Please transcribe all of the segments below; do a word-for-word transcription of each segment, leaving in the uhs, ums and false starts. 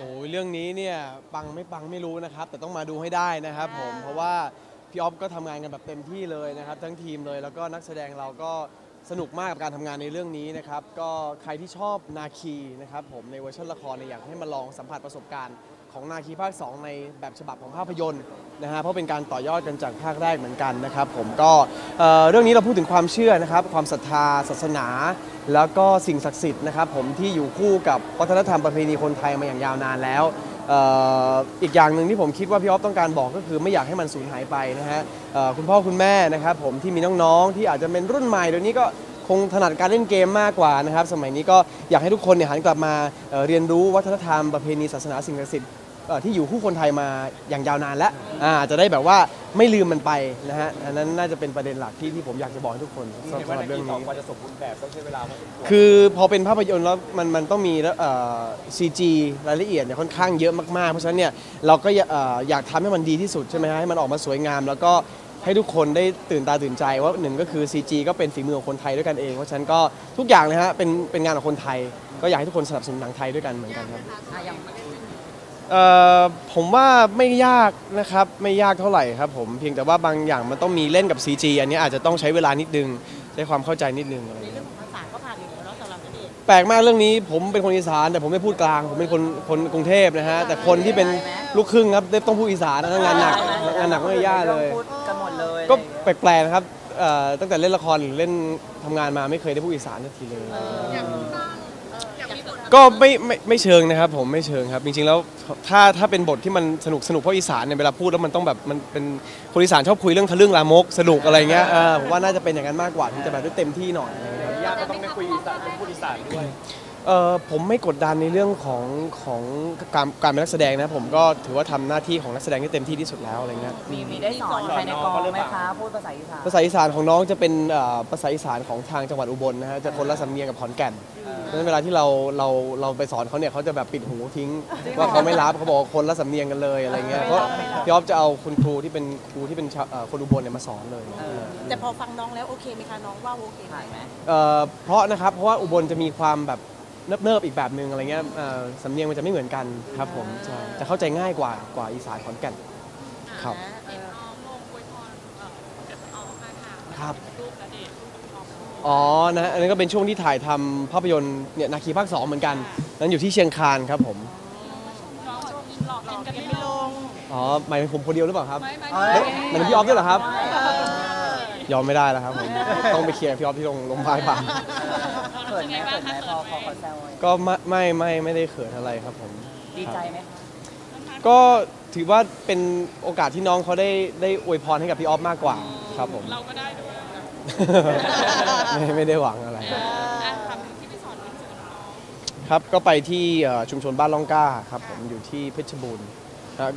โอ้ยเรื่องนี้เนี่ยปังไม่ปังไม่รู้นะครับแต่ต้องมาดูให้ได้นะครับผมเพราะว่าพี่อ๊อฟก็ทำงานกันแบบเต็มที่เลยนะครับทั้งทีมเลยแล้วก็นักแสดงเราก็สนุกมากกับการทำงานในเรื่องนี้นะครับก็ใครที่ชอบนาคีนะครับผมในเวอร์ชันละครเนี่ยอยากให้มาลองสัมผัสประสบการณ์ของนาคีภาคสองในแบบฉบับของภาพยนตร์นะฮะเพราะเป็นการต่อยอดกันจากภาคแรกเหมือนกันนะครับผมก็เรื่องนี้เราพูดถึงความเชื่อนะครับความศรัทธาศาสนาแล้วก็สิ่งศักดิ์สิทธิ์นะครับผมที่อยู่คู่กับวัฒนธรรมประเพณีคนไทยมาอย่างยาวนานแล้ว อ, อีกอย่างหนึ่งที่ผมคิดว่าพี่อ๊อฟต้องการบอกก็คือไม่อยากให้มันสูญหายไปนะฮะคุณพ่อคุณแม่นะครับผมที่มีน้องๆที่อาจจะเป็นรุ่นใหม่เดี๋ยวนี้ก็คงถนัดการเล่นเกมมากกว่านะครับสมัยนี้ก็อยากให้ทุกคนเนี่ยหันกลับมา เ, เรียนรู้วัฒนธรรมประเพณีศาสนาสิ่งศักดิ์สิทธิ์ที่อยู่คู่คนไทยมาอย่างยาวนานแล้วอาจจะได้แบบว่าไม่ลืมมันไปนะฮะอันนั้นน่าจะเป็นประเด็นหลักที่ที่ผมอยากจะบอกทุกคนสำหรับเรื่องนี้จะสมบูรณ์แบบต้องใช้เวลาคือพอเป็นภาพยนตร์แล้วมันมันต้องมีซีจีรายละเอียดเนี่ยค่อนข้างเยอะมากๆเพราะฉะนั้นเนี่ยเราก็อยากทำให้มันดีที่สุดใช่ไหมฮะให้มันออกมาสวยงามแล้วก็ให้ทุกคนได้ตื่นตาตื่นใจว่าหนึ่งก็คือ ซี จี ก็เป็นฝีมือของคนไทยด้วยกันเองเพราะฉะนั้นก็ทุกอย่างนะฮะเป็นเป็นงานของคนไทยก็อยากให้ทุกคนสนับสนุนหนังไทยด้วยกันเหมือนกันครับผมว่าไม่ยากนะครับไม่ยากเท่าไหร่ครับผมเพียงแต่ว่าบางอย่างมันต้องมีเล่นกับ ซี จี อันนี้อาจจะต้องใช้เวลานิดนึงใช้ความเข้าใจนิดนึงอะไรอย่างเงี้ยแปลกมากเรื่องนี้ผมเป็นคนอีสานแต่ผมไม่พูดกลางผมเป็นคนคนกรุงเทพนะฮะแต่คนที่เป็นลูกครึ่งครับต้องพูดอีสานงานหนักงานหนักไม่ยากเลยก็แปลกๆนะครับตั้งแต่เล่นละครหรือเล่นทำงานมาไม่เคยได้พูดอีสานสักทีเลยก็ไม่ไม่ไม่เชิงนะครับผมไม่เชิงครับจริงๆแล้วถ้าถ้าเป็นบทที่มันสนุกสนุกเพราะอีสานเนี่ยเวลาพูดแล้วมันต้องแบบมันเป็นคนอีสานชอบคุยเรื่องทะลึ่งลามกสนุกอะไรเงี้ยผมว่าน่าจะเป็นอย่างนั้นมากกว่าที่จะแบบได้เต็มที่หน่อยยากก็ต้องไม่คุยอีสานพูดอีสานด้วยผมไม่กดดันในเรื่องของของการการเป็นนักแสดงนะผมก็ถือว่าทำหน้าที่ของนักแสดงได้เต็มที่ที่สุดแล้วอะไรเงี้ยมีได้สอนภายในกองไหมคะพูดภาษาอีสานภาษาอีสานของน้องจะเป็นภาษาอีสานของทางจังหวัดอุบลนะฮะจะคนละสำเนียงกับขอนแก่นเพราะฉะนั้นเวลาที่เราเราเราไปสอนเขาเนี่ยเขาจะแบบปิดหูทิ้งว่าเขาไม่รับเขาบอกคนละสำเนียงกันเลยอะไรเงี้ยเพราะพี่อ๊อฟจะเอาคุณครูที่เป็นครูที่เป็นคนอุบลเนี่ยมาสอนเลยแต่พอฟังน้องแล้วโอเคไหมคะน้องว่าโอเคไหมเพราะนะครับเพราะว่าอุบลจะมีความแบบเนิบๆอีกแบบหนึ่งอะไรเงี้ยสำเนียงมันจะไม่เหมือนกันครับผมจะเข้าใจง่ายกว่ากว่าอีสานขอนแก่นครับครับอ๋อนะอันนั้นก็เป็นช่วงที่ถ่ายทำภาพยนตร์เนี่ยนาคีภาคสองเหมือนกันนั้นอยู่ที่เชียงคานครับผมอ๋อหมายถึงผมคนเดียวหรือเปล่าครับหมายถึงพี่อ๊อฟด้วยเหรอครับยอมไม่ได้แล้วครับผมต้องไปเคลียร์พี่อ๊อฟที่โรงพยาบาลป่าก็ไม่ไม่ไม่ได้เขินอะไรครับผมดีใจไหมก็ถือว่าเป็นโอกาสที่น้องเขาได้ได้อวยพรให้กับพี่อ๊อฟมากกว่าครับผมเราก็ได้ด้วยไม่ได้หวังอะไรครับก็ไปที่ชุมชนบ้านล่องก้าครับผมอยู่ที่เพชรบูรณ์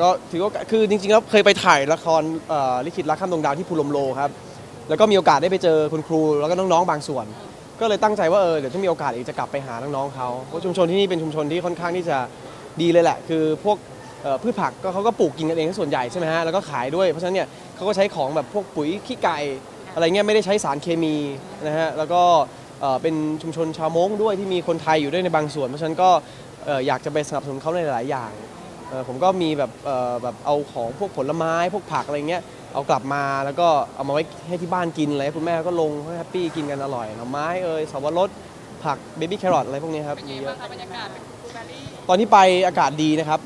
ก็ถือว่าคือจริงๆแล้วเคยไปถ่ายละครลิขิตรักข้ามดวงดาวที่ภูลมโลครับแล้วก็มีโอกาสได้ไปเจอคุณครูแล้วก็น้องๆบางส่วนก็เลยตั้งใจว่าเออเดี๋ยวถ้ามีโอกาสอีกจะกลับไปหาน้องๆเขาเพราะชุมชนที่นี่เป็นชุมชนที่ค่อนข้างที่จะดีเลยแหละคือพวกพืชผักก็เขาก็ปลูกกินกันเองส่วนใหญ่ใช่ไหมฮะแล้วก็ขายด้วยเพราะฉะนั้นเนี่ยเขาก็ใช้ของแบบพวกปุ๋ยขี้ไก่อะไรเงี้ยไม่ได้ใช้สารเคมีนะฮะแล้วก็เป็นชุมชนชาวม้งด้วยที่มีคนไทยอยู่ด้วยในบางส่วนเพราะฉะนั้นก็อยากจะไปสนับสนุนเขาในหลายๆอย่างผมก็มีแบบแบบเอาของพวกผลไม้พวกผักอะไรเงี้ยเอากลับมาแล้วก็เอามาไว้ให้ที่บ้านกินอะไรคุณแม่ก็ลงแฮปปี้กินกันอร่อยหน่อไม้เอ่ยสับปะรดผักเบบี้แครอทอะไรพวกนี้ครับมีเยอะตอนที่ไปอากาศดีนะครับ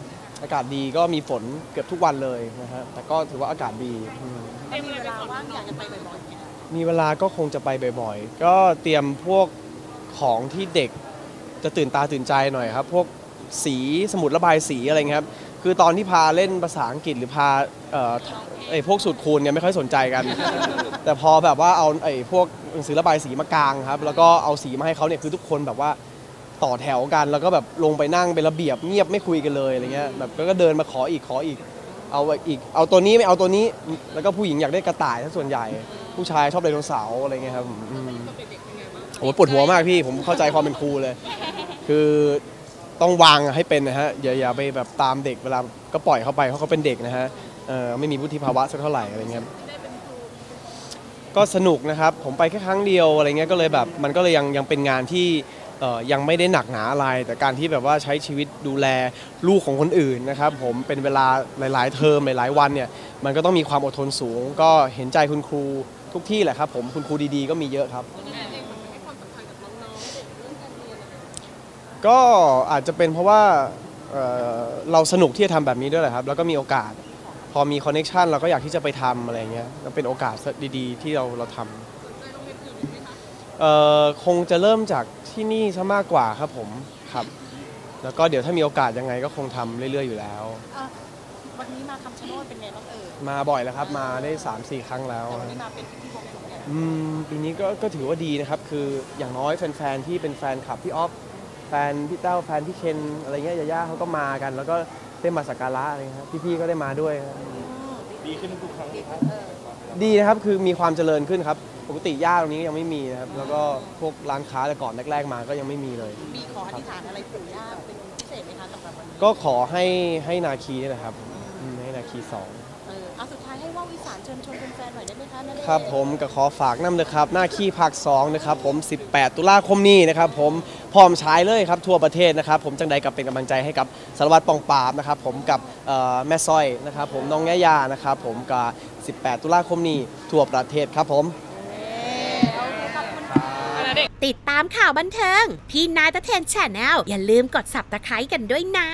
อากาศดีก็มีฝนเกือบทุกวันเลยนะฮะแต่ก็ถือว่าอากาศดีมีเวลาว่างอยากจะไปบ่อยๆมีเวลาก็คงจะไปบ่อยๆก็เตรียมพวกของที่เด็กจะตื่นตาตื่นใจหน่อยครับพวกสีสมุดระบายสีอะไรครับคือตอนที่พาเล่นภาษาอังกฤษหรือพาไอ้พวกสูตรคูณเนี่ยไม่ค่อยสนใจกันแต่พอแบบว่าเอาไอ้พวกหนังสือระบายสีมากางครับแล้วก็เอาสีมาให้เขาเนี่ยคือทุกคนแบบว่าต่อแถวกันแล้วก็แบบลงไปนั่งเป็นระเบียบเงียบไม่คุยกันเลยอะไรเงี้ยแบบก็เดินมาขออีกขออีกเอาอีกเอาตัวนี้ไม่เอาตัวนี้แล้วก็ผู้หญิงอยากได้กระต่ายส่วนใหญ่ผู้ชายชอบไดโนเสาร์อะไรเงี้ยครับโอ้ปวดหัวมากพี่ผมเข้าใจความเป็นครูเลยคือต้องวางให้เป็นนะฮะอย่าอย่าไปแบบตามเด็กเวลาก็ปล่อยเข้าไปเพราะเขาเป็นเด็กนะฮะไม่มีวุฒิภาวะสักเท่าไหร่อะไรเงี้ยก็สนุกนะครับผมไปแค่ครั้งเดียวอะไรเงี้ยก็เลยแบบมันก็เลยยังยังเป็นงานที่ ยังไม่ได้หนักหนาอะไรแต่การที่แบบว่าใช้ชีวิตดูแลลูกของคนอื่นนะครับผมเป็นเวลาหลายๆเทอมหลายๆวันเนี่ยมันก็ต้องมีความอดทนสูงก็เห็นใจคุณครูทุกที่แหละครับผมคุณครูดีๆก็มีเยอะครับก็อาจจะเป็นเพราะว่าเราสนุกที่จะทำแบบนี้ด้วยแหละครับแล้วก็มีโอกาสพอมีคอนเนคชันเราก็อยากที่จะไปทำอะไรเงี้ยก็เป็นโอกาสดีๆที่เราเราทำคงจะเริ่มจากที่นี่ซะมากกว่าครับผมครับแล้วก็เดี๋ยวถ้ามีโอกาสยังไงก็คงทำเรื่อยๆอยู่แล้ววันนี้มาคำชะโนดเป็นไงบ้างเอ่ยมาบ่อยแล้วครับมาได้ สามสี่ ครั้งแล้วปีนี้ก็ก็ถือว่าดีนะครับคืออย่างน้อยแฟนๆที่เป็นแฟนคลับพี่อ๊อฟแฟนพี่เต้าแฟนพี่เคนอะไรเงี้ยย่าๆเขาก็มากันแล้วก็ได้มาสักการะอะไรครับพี่ๆก็ได้มาด้วยดีขึ้นทุกครั้งดีนะครับคือมีความเจริญขึ้นครับปกติย่าตรงนี้ยังไม่มีนะครับแล้วก็พวกร้านค้าแต่ก่อนแรกๆมาก็ยังไม่มีเลยมีขออธิษฐานอะไรปู่ย่าเป็นพิเศษไหมคะสำหรับวันนี้ก็ขอให้ให้นาคีนี่แหละครับให้นาคีสองเอาสุดท้ายให้ว่าอีสานเชิญชวนแฟนๆหน่อยได้ไหมคะครับผมก็ขอฝากน้ำนะครับนาคีภาคสองนะครับผมสิบแปดตุลาคมนี้นะครับผมพร้อมฉายเลยครับทั่วประเทศนะครับผมจังใดกับเป็นกำลังใจให้กับสารวัตรปองปราบนะครับผมกับแม่สร้อยนะครับผมน้องแง่ยานะครับผมกับสิบแปดตุลาคมนี้ทั่วประเทศครับผมติดตามข่าวบันเทิงพี่นายตะเทน แชนแนล อย่าลืมกด ซับสไครบ์ กันด้วยนะ